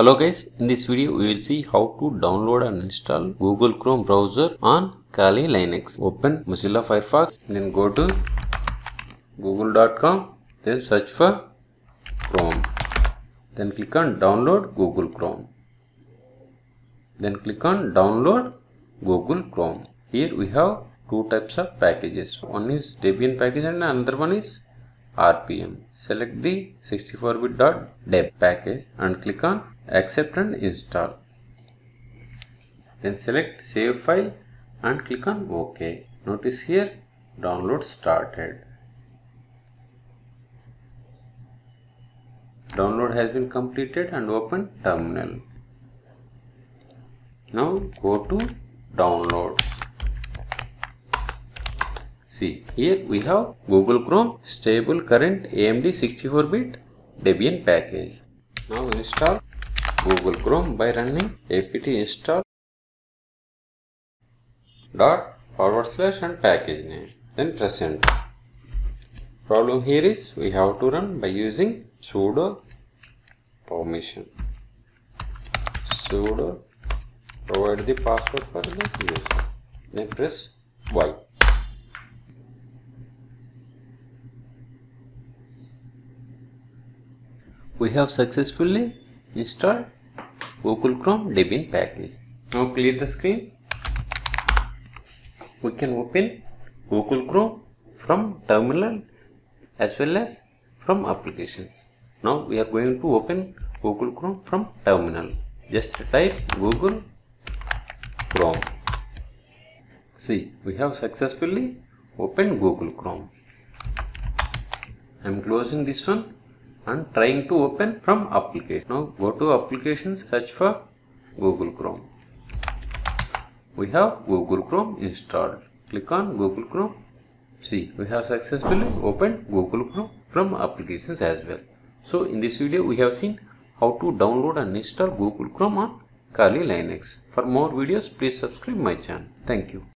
Hello guys, in this video we will see how to download and install Google Chrome browser on Kali Linux. Open Mozilla Firefox, then go to google.com, then search for Chrome. Then click on download Google Chrome. Then click on download Google Chrome. Here we have two types of packages. One is Debian package and another one is RPM. Select the 64-bit.deb package and click on accept and install. Then select save file and click on OK. Notice here download started. Download has been completed and open terminal. Now go to downloads. See, here we have Google Chrome stable current AMD 64-bit Debian package. Now install Google Chrome by running apt install / and package name. Then press enter. Problem here is we have to run by using sudo permission. Sudo provide the password for the user. Then press Y. We have successfully installed Google Chrome Debian package. Now clear the screen. We can open Google Chrome from terminal as well as from applications. Now we are going to open Google Chrome from terminal. Just type Google Chrome. See, we have successfully opened Google Chrome. I am closing this one and trying to open from application. Now go to applications, search for Google Chrome. We have Google Chrome installed. Click on Google Chrome. See, we have successfully opened Google Chrome from applications as well. So in this video we have seen how to download and install Google Chrome on Kali Linux. For more videos, please subscribe my channel. Thank you.